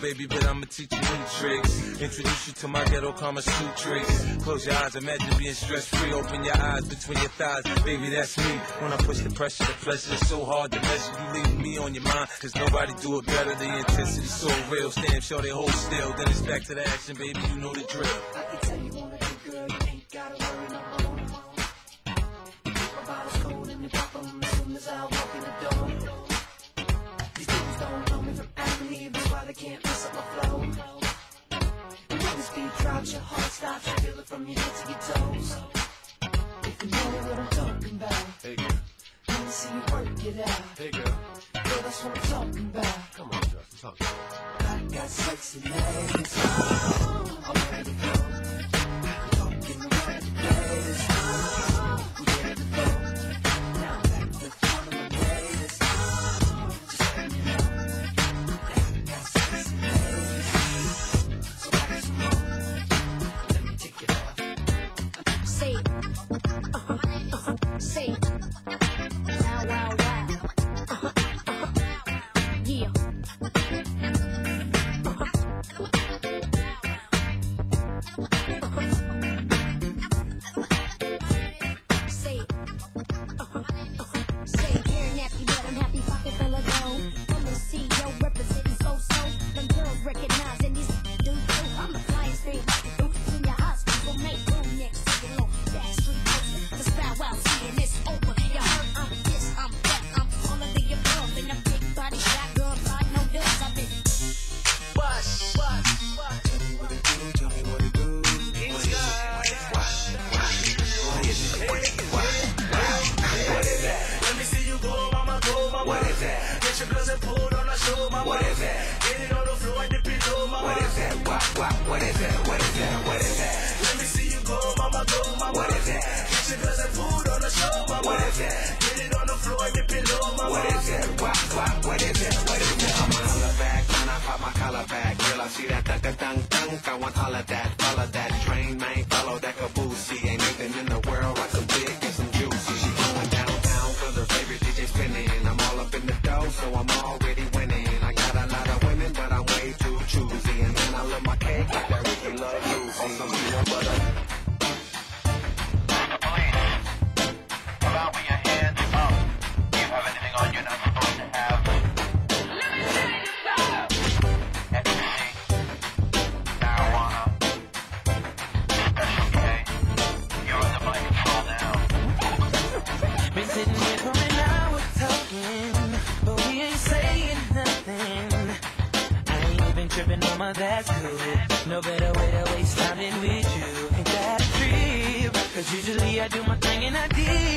Baby, but I'ma teach you new tricks. Introduce you to my ghetto karma shoot tricks. Close your eyes, imagine being stress-free. Open your eyes between your thighs, baby, that's me. When I push the pressure, the pleasure is so hard to measure. You leave me on your mind, cause nobody do it better. The intensity's so real, stand sure they hold still. Then it's back to the action, baby, you know the drill. I can tell you already, girl, you ain't gotta worry no more. My body's cold and you pop 'em as soon as I walk in the door. These things don't know me from Adam and Eve. I can't mess up my flow. And when the speed drops, your heart stops. You feel it from your head to your toes. If you know what I'm talking about, hey girl, let me see you work it out. Hey girl, girl, that's what I'm talking about. Come on, Justin, talk. I got sexy legs. I'm ready to go. I'm talking about legs. I'm ready to go. Now I'm back to one of my days. Just let me know. Say it. Wow, wow, wow. Yeah. Say it. Say it. Hair nappy, but I'm happy pocket full of gold. I'm the CEO representing so. Them girls recognizing this dude. I'm a flying straight rocket dude in your hospital. Make room next to the law. That's street person. Cause bow wow. See that dunk, I want all of that train, man, follow that caboose. Ain't nothing in the world like some big and some juicy. She going downtown cause her favorite DJ spinning. I'm all up in the dough, so I'm already winning. I got a lot of women, but I'm way too choosy. And then I love my cake like that Ricky Love Lucy. On some peanut butter. That's good. No better way to waste time than with you. Ain't that a trip? Cause usually I do my thing and I did.